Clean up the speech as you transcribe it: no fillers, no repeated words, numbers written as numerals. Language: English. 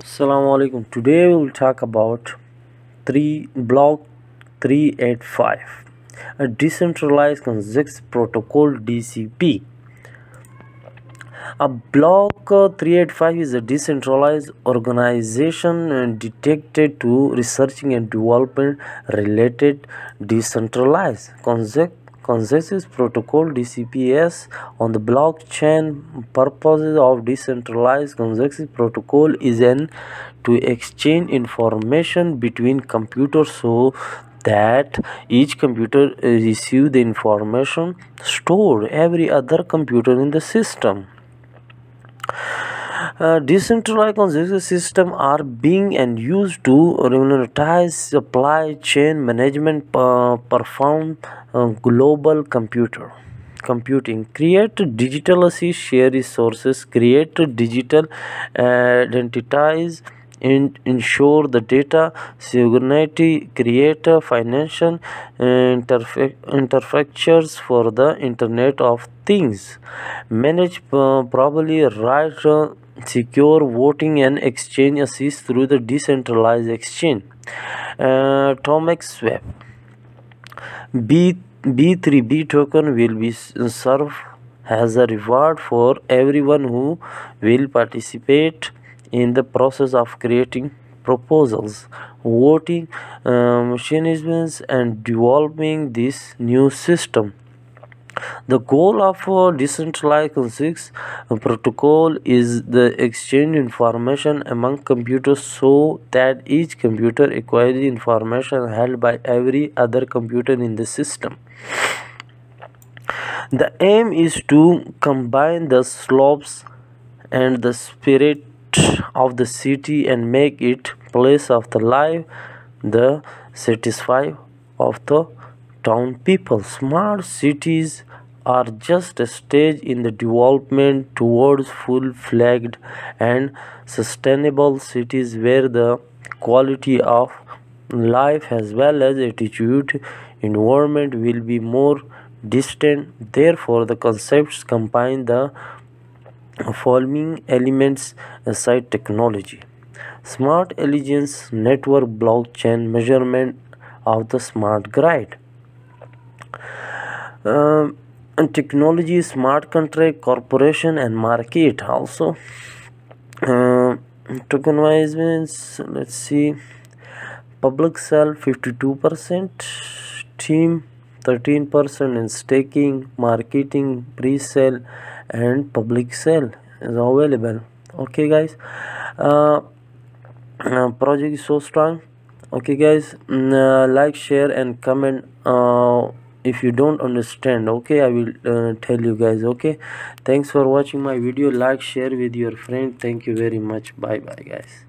Assalamu alaikum. Today we will talk about block 385, a decentralized consensus protocol DCP. A block 385 is a decentralized organization dedicated to researching and development related decentralized consensus protocol DCPs on the blockchain. Purposes of decentralized consensus protocol is to exchange information between computers so that each computer receives the information stored every other computer in the system. Decentralized consensus systems are being and used to revolutionize supply chain management, perform global computing, create digital assets, share resources, create digital identities, and ensure the data sovereignty, create financial interfaces for the Internet of Things, manage probably right. Secure voting and exchange assist through the decentralized exchange. Atomic swap B3B token will be served as a reward for everyone who will participate in the process of creating proposals, voting mechanisms, and developing this new system. The goal of decentralized consensus protocol is the exchange information among computers so that each computer acquires the information held by every other computer in the system. The aim is to combine the slopes and the spirit of the city and make it place of the life, the satisfy of the town people. Smart cities are just a stage in the development towards full-fledged and sustainable cities where the quality of life as well as attitude environment will be more distant. Therefore, the concepts combine the following elements aside technology: smart allegiance network, blockchain, measurement of the smart grid, and technology, smart contract, corporation, and market. Also tokenization, let's see, public sell 52%, team 13%, and staking, marketing, pre-sale, and public sale is available. Okay guys, project is so strong. Okay guys, like, share, and comment if you don't understand. Okay, I will tell you guys. Okay, thanks for watching my video. Like, share with your friend. Thank you very much. Bye bye guys.